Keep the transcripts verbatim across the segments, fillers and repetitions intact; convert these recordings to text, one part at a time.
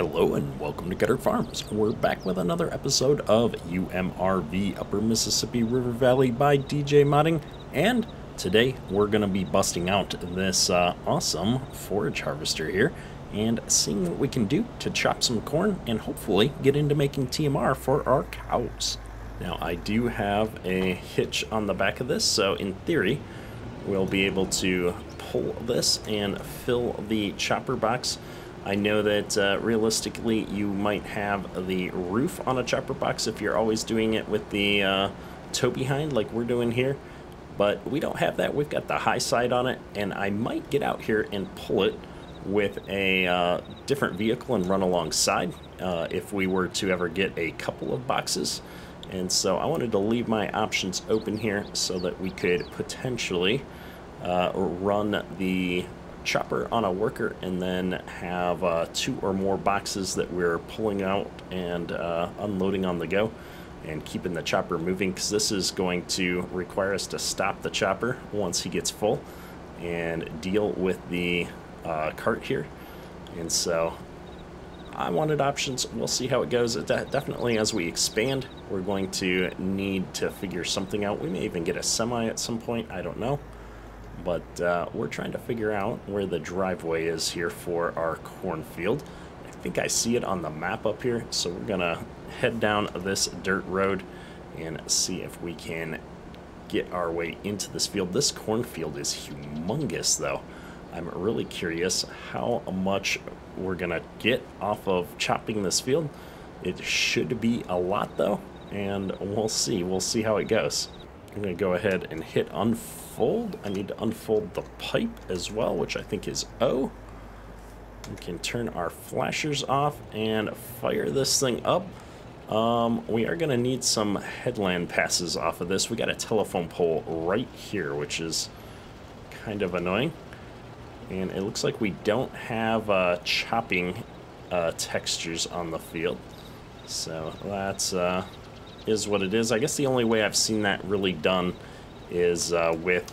Hello and welcome to Kederk Farms. We're back with another episode of U M R V Upper Mississippi River Valley by D J Modding, and today we're going to be busting out this uh, awesome forage harvester here and seeing what we can do to chop some corn and hopefully get into making T M R for our cows. Now I do have a hitch on the back of this, so in theory we'll be able to pull this and fill the chopper box. I know that uh, realistically you might have the roof on a chopper box if you're always doing it with the uh, tow behind like we're doing here, but we don't have that. We've got the high side on it, and I might get out here and pull it with a uh, different vehicle and run alongside uh, if we were to ever get a couple of boxes. And so I wanted to leave my options open here so that we could potentially uh, run the chopper on a worker and then have uh, two or more boxes that we're pulling out and uh, unloading on the go and keeping the chopper moving, because this is going to require us to stop the chopper once he gets full and deal with the uh, cart here. And so I wanted options. We'll see how it goes. Definitely as we expand we're going to need to figure something out. We may even get a semi at some point, I don't know. But uh, we're trying to figure out where the driveway is here for our cornfield. I think I see it on the map up here, so we're gonna head down this dirt road and see if we can get our way into this field. This cornfield is humongous though. I'm really curious how much we're gonna get off of chopping this field. It should be a lot though, and we'll see. We'll see how it goes. I'm gonna go ahead and hit unfold. I need to unfold the pipe as well, which I think is O. We can turn our flashers off and fire this thing up. Um, we are gonna need some headland passes off of this. We got a telephone pole right here, which is kind of annoying. And it looks like we don't have uh, chopping uh, textures on the field. So that's uh, is what it is. I guess the only way I've seen that really done is uh, with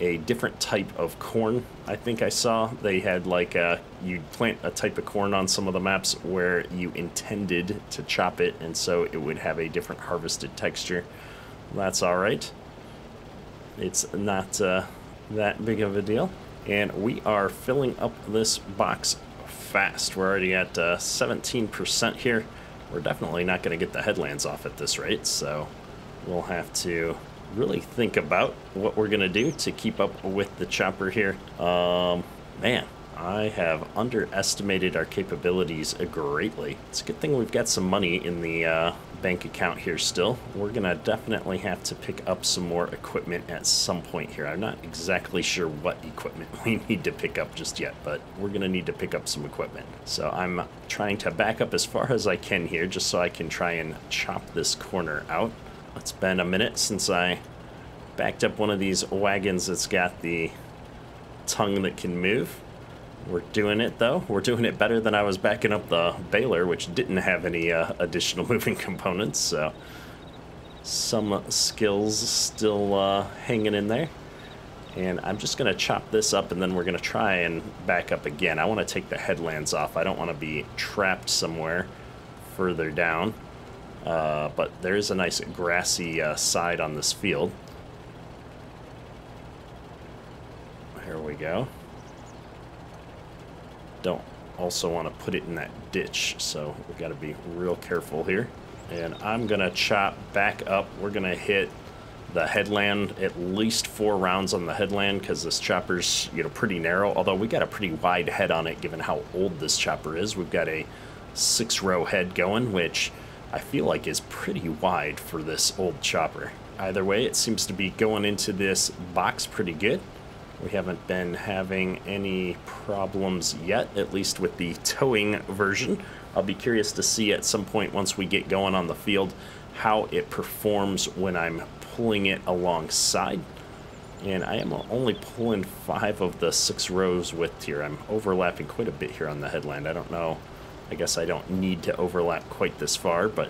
a different type of corn. I think I saw they had like a, you'd plant a type of corn on some of the maps where you intended to chop it, and so it would have a different harvested texture. That's alright. It's not uh, that big of a deal. And we are filling up this box fast. We're already at uh, seventeen percent here. We're definitely not going to get the headlands off at this rate, so we'll have to really think about what we're going to do to keep up with the chopper here. Um, man, I have underestimated our capabilities greatly. It's a good thing we've got some money in the uh, bank account here still. We're going to definitely have to pick up some more equipment at some point here. I'm not exactly sure what equipment we need to pick up just yet, but we're going to need to pick up some equipment. So I'm trying to back up as far as I can here just so I can try and chop this corner out. It's been a minute since I backed up one of these wagons that's got the tongue that can move. We're doing it though. We're doing it better than I was backing up the baler, which didn't have any uh, additional moving components, so some uh, skills still uh, hanging in there. And I'm just gonna chop this up and then we're gonna try and back up again. I wanna take the headlands off. I don't wanna be trapped somewhere further down. Uh, but there is a nice grassy uh, side on this field. Here we go. Don't also want to put it in that ditch, so we've got to be real careful here. And I'm gonna chop back up. We're gonna hit the headland at least four rounds on the headland, because this chopper's, you know, pretty narrow, although we got a pretty wide head on it given how old this chopper is. We've got a six row head going, which I feel like is pretty wide for this old chopper. Either way, it seems to be going into this box pretty good. We haven't been having any problems yet, at least with the towing version. I'll be curious to see at some point once we get going on the field how it performs when I'm pulling it alongside. And I am only pulling five of the six rows width here. I'm overlapping quite a bit here on the headland. I don't know. I guess I don't need to overlap quite this far, but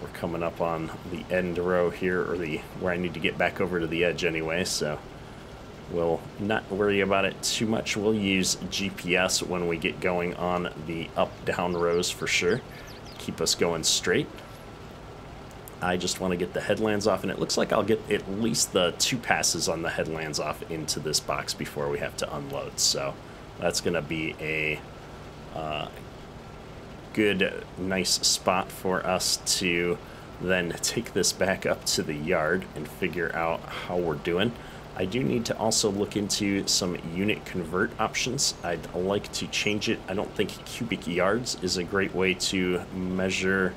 we're coming up on the end row here, or the where I need to get back over to the edge anyway, so We'll not worry about it too much. We'll use G P S when we get going on the up-down rows for sure. Keep us going straight. I just want to get the headlands off, and it looks like I'll get at least the two passes on the headlands off into this box before we have to unload. So that's going to be a uh, good, nice spot for us to then take this back up to the yard and figure out how we're doing. I do need to also look into some unit convert options. I'd like to change it. I don't think cubic yards is a great way to measure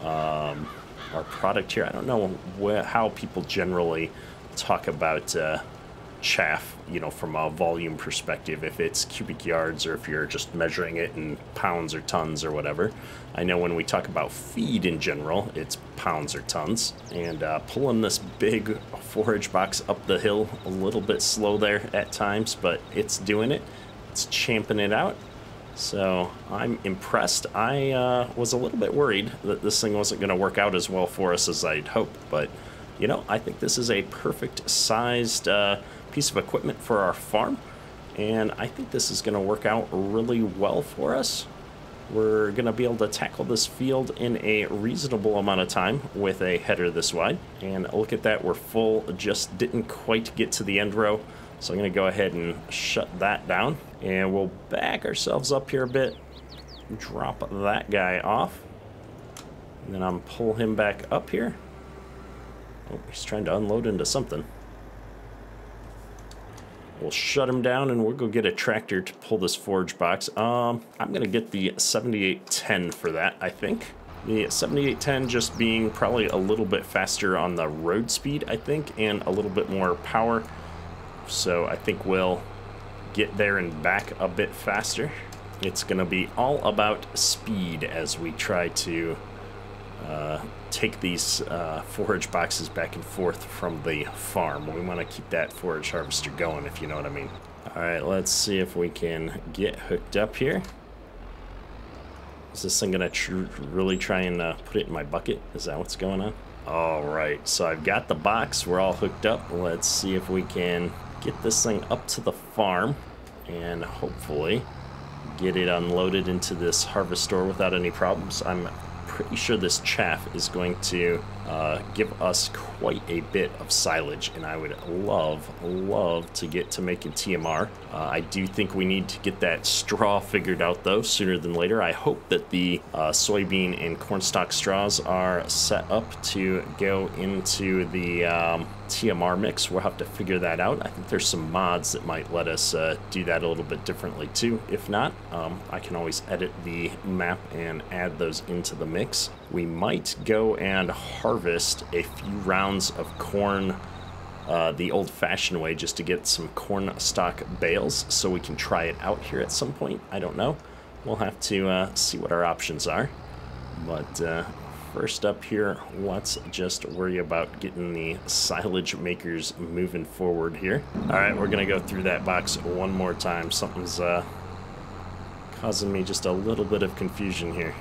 um, our product here. I don't know where, how people generally talk about uh, chaff, you know, from a volume perspective, if it's cubic yards or if you're just measuring it in pounds or tons or whatever. I know when we talk about feed in general, it's pounds or tons. And uh, pulling this big forage box up the hill, a little bit slow there at times, but it's doing it. It's champing it out. So I'm impressed. I uh, was a little bit worried that this thing wasn't going to work out as well for us as I'd hoped, but you know, I think this is a perfect sized uh, piece of equipment for our farm, and I think this is going to work out really well for us. We're going to be able to tackle this field in a reasonable amount of time with a header this wide, and look at that, we're full, just didn't quite get to the end row. So I'm going to go ahead and shut that down, and we'll back ourselves up here a bit, drop that guy off, and then I'm pull him back up here. Oh, he's trying to unload into something. We'll shut him down, and we'll go get a tractor to pull this forage box. Um, I'm going to get the seventy-eight ten for that, I think. The seventy-eight ten just being probably a little bit faster on the road speed, I think, and a little bit more power. So I think we'll get there and back a bit faster. It's going to be all about speed as we try to uh, take these uh, forage boxes back and forth from the farm. We want to keep that forage harvester going, if you know what I mean. All right, let's see if we can get hooked up here. Is this thing going to tr really try and uh, put it in my bucket? Is that what's going on? All right, so I've got the box. We're all hooked up. Let's see if we can get this thing up to the farm and hopefully get it unloaded into this harvest store without any problems. I'm pretty sure this chaff is going to uh, give us quite a bit of silage, and I would love, love to get to making T M R. Uh, I do think we need to get that straw figured out, though, sooner than later. I hope that the uh, soybean and cornstalk straws are set up to go into the um, T M R mix. We'll have to figure that out. I think there's some mods that might let us uh, do that a little bit differently too. If not, um, I can always edit the map and add those into the mix. We might go and harvest a few rounds of corn uh, the old-fashioned way just to get some corn stalk bales so we can try it out here at some point. I don't know. We'll have to uh, see what our options are. But uh, first up here, let's just worry about getting the silage makers moving forward here. All right, we're gonna go through that box one more time. Something's uh, causing me just a little bit of confusion here.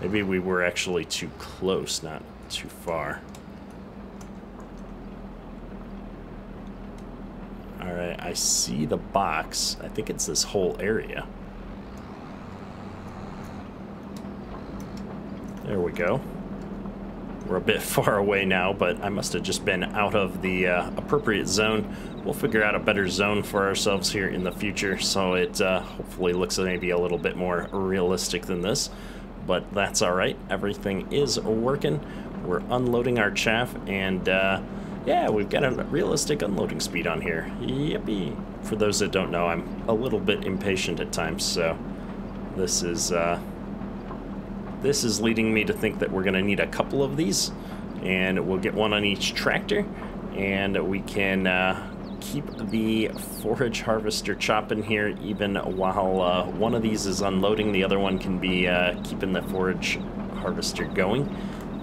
Maybe we were actually too close, not too far. All right, I see the box. I think it's this whole area. There we go. We're a bit far away now, but I must have just been out of the uh, appropriate zone. We'll figure out a better zone for ourselves here in the future, so it uh, hopefully looks maybe a little bit more realistic than this. But that's all right. Everything is working. We're unloading our chaff, and uh, yeah, we've got a realistic unloading speed on here. Yippee. For those that don't know, I'm a little bit impatient at times, so this is... Uh, This is leading me to think that we're going to need a couple of these, and we'll get one on each tractor, and we can uh, keep the forage harvester chopping here even while uh, one of these is unloading. The other one can be uh, keeping the forage harvester going,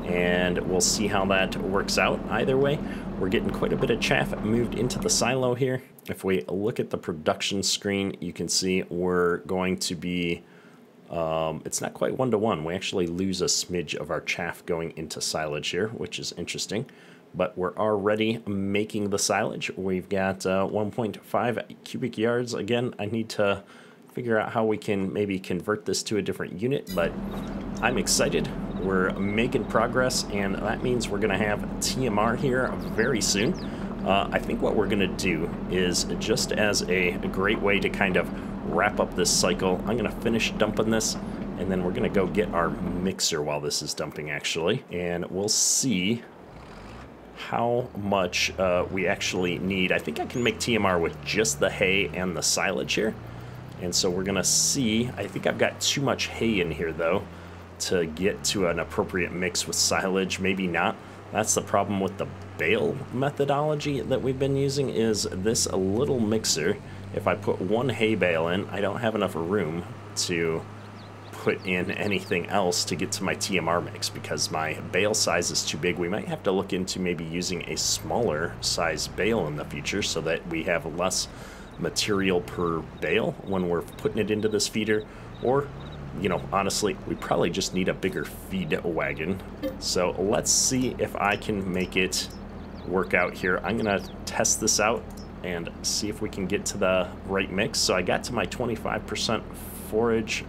and we'll see how that works out. Either way, we're getting quite a bit of chaff moved into the silo here. If we look at the production screen, you can see we're going to be Um, it's not quite one-to-one. We actually lose a smidge of our chaff going into silage here, which is interesting. but we're already making the silage. We've got uh, one point five cubic yards. Again, I need to figure out how we can maybe convert this to a different unit, but I'm excited. We're making progress, and that means we're gonna have T M R here very soon. Uh, I think what we're gonna do is, just as a, a great way to kind of wrap up this cycle, I'm gonna finish dumping this, and then we're gonna go get our mixer while this is dumping, actually. And we'll see how much uh, we actually need. I think I can make T M R with just the hay and the silage here. And so we're gonna see, I think I've got too much hay in here though to get to an appropriate mix with silage, maybe not. That's the problem with the bale methodology that we've been using, is this little mixer. If I put one hay bale in, I don't have enough room to put in anything else to get to my T M R mix because my bale size is too big. We might have to look into maybe using a smaller size bale in the future so that we have less material per bale when we're putting it into this feeder. Or, you know, honestly, we probably just need a bigger feed wagon. So let's see if I can make it work out here. I'm gonna test this out and see if we can get to the right mix. So I got to my twenty-five percent forage,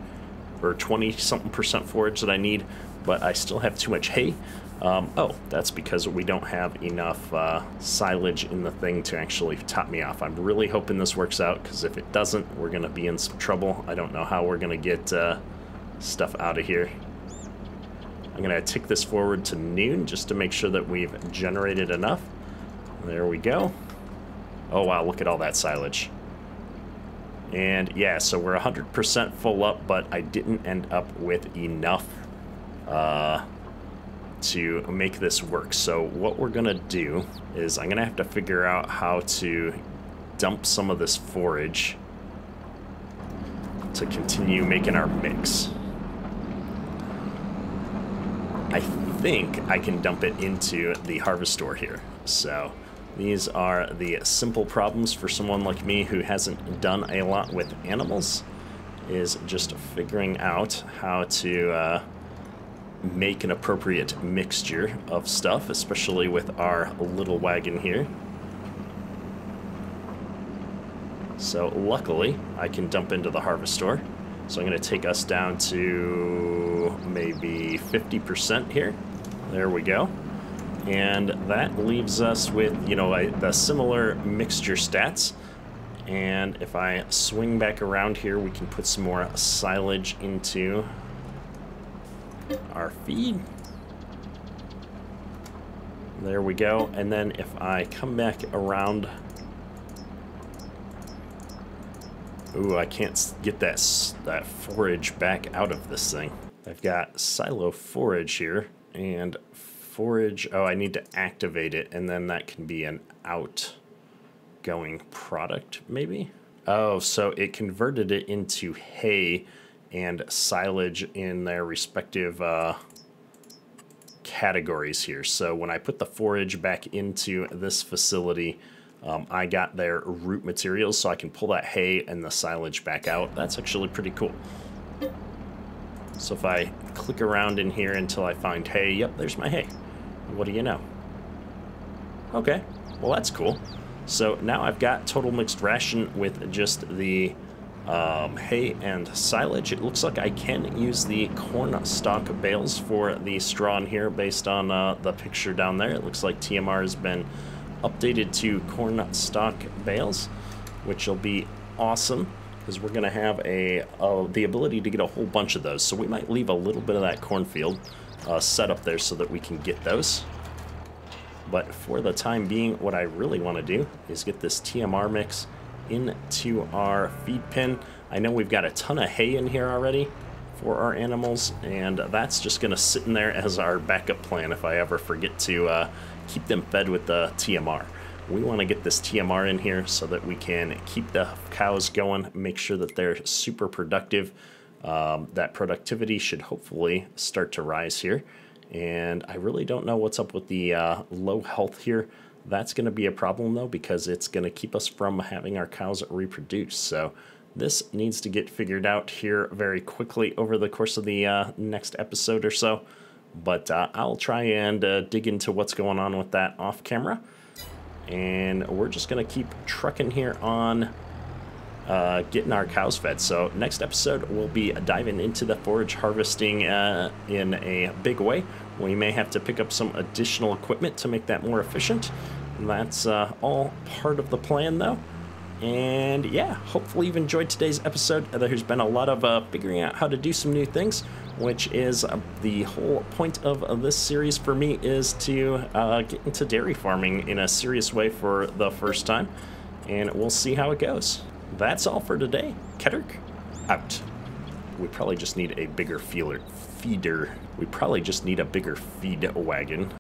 or twenty something percent forage that I need, but I still have too much hay. Um, oh, that's because we don't have enough uh, silage in the thing to actually top me off. I'm really hoping this works out, because if it doesn't, we're gonna be in some trouble. I don't know how we're gonna get uh, stuff out of here. I'm gonna tick this forward to noon just to make sure that we've generated enough. There we go. Oh wow, look at all that silage. And yeah, so we're one hundred percent full up, but I didn't end up with enough uh, to make this work. So what we're gonna do is I'm gonna have to figure out how to dump some of this forage to continue making our mix. I think I can dump it into the harvest store here. So these are the simple problems for someone like me who hasn't done a lot with animals, is just figuring out how to uh, make an appropriate mixture of stuff, especially with our little wagon here. So luckily, I can dump into the harvest store. So I'm gonna take us down to maybe fifty percent here. There we go. And that leaves us with, you know, a, the similar mixture stats. And if I swing back around here, we can put some more silage into our feed. There we go. And then if I come back around, ooh, I can't get that, that forage back out of this thing. I've got silo forage here, and forage, oh, I need to activate it, and then that can be an outgoing product, maybe? Oh, so it converted it into hay and silage in their respective uh, categories here. So when I put the forage back into this facility, um, I got their root materials, so I can pull that hay and the silage back out. That's actually pretty cool. So if I click around in here until I find hay, yep, there's my hay. What do you know? Okay, well that's cool. So now I've got total mixed ration with just the um, hay and silage. It looks like I can use the corn stalk bales for the straw in here based on uh, the picture down there. It looks like T M R has been updated to corn stalk bales, which will be awesome, because we're gonna have a uh, the ability to get a whole bunch of those. So we might leave a little bit of that cornfield uh, set up there so that we can get those. But for the time being, what I really want to do is get this T M R mix into our feed pen. I know we've got a ton of hay in here already for our animals, and that's just gonna sit in there as our backup plan if I ever forget to uh, keep them fed with the T M R. We want to get this T M R in here so that we can keep the cows going, make sure that they're super productive. Um, that productivity should hopefully start to rise here. And I really don't know what's up with the uh, low health here. That's going to be a problem though, because it's going to keep us from having our cows reproduce. So this needs to get figured out here very quickly over the course of the uh, next episode or so. But uh, I'll try and uh, dig into what's going on with that off camera. And we're just going to keep trucking here on uh, getting our cows fed. So next episode, we'll be diving into the forage harvesting uh, in a big way. We may have to pick up some additional equipment to make that more efficient. And that's uh, all part of the plan, though. And yeah, hopefully you've enjoyed today's episode. There's been a lot of uh, figuring out how to do some new things, which is uh, the whole point of uh, this series for me, is to uh, get into dairy farming in a serious way for the first time, and we'll see how it goes. That's all for today. Kederk, out. We probably just need a bigger feeler, feeder. We probably just need a bigger feed wagon.